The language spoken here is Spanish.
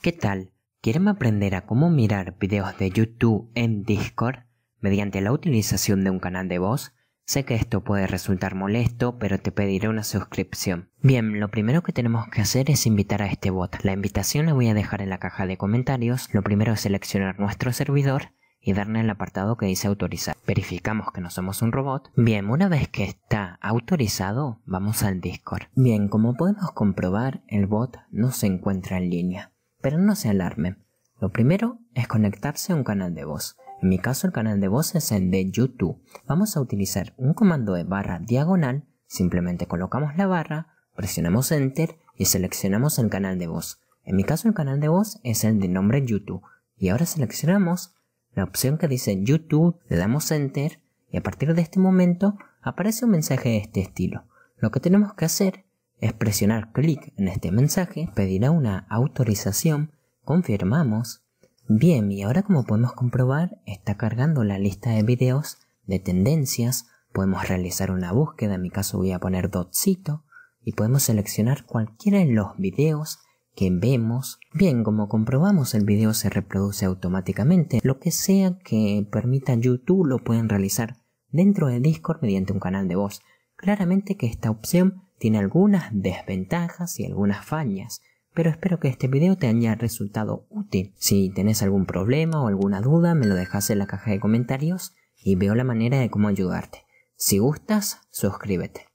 ¿Qué tal? ¿Quieren aprender a cómo mirar videos de YouTube en Discord mediante la utilización de un canal de voz? Sé que esto puede resultar molesto, pero te pediré una suscripción. Bien, lo primero que tenemos que hacer es invitar a este bot. La invitación la voy a dejar en la caja de comentarios. Lo primero es seleccionar nuestro servidor y darle el apartado que dice autorizar. Verificamos que no somos un robot. Bien, una vez que está autorizado, vamos al Discord. Bien, como podemos comprobar, el bot no se encuentra en línea. Pero no se alarmen. Lo primero es conectarse a un canal de voz. En mi caso el canal de voz es el de YouTube. Vamos a utilizar un comando de barra diagonal. Simplemente colocamos la barra, presionamos Enter y seleccionamos el canal de voz. En mi caso el canal de voz es el de nombre YouTube. Y ahora seleccionamos la opción que dice YouTube, le damos Enter y a partir de este momento aparece un mensaje de este estilo. Lo que tenemos que hacer es presionar clic en este mensaje, pedirá una autorización, confirmamos. Bien, y ahora como podemos comprobar, está cargando la lista de videos de tendencias, podemos realizar una búsqueda, en mi caso voy a poner Dotcito, y podemos seleccionar cualquiera de los videos que vemos. Bien, como comprobamos el video se reproduce automáticamente. Lo que sea que permita YouTube lo pueden realizar dentro de Discord mediante un canal de voz. Claramente que esta opción tiene algunas desventajas y algunas fallas, pero espero que este video te haya resultado útil. Si tenés algún problema o alguna duda me lo dejas en la caja de comentarios y veo la manera de cómo ayudarte. Si gustas, suscríbete.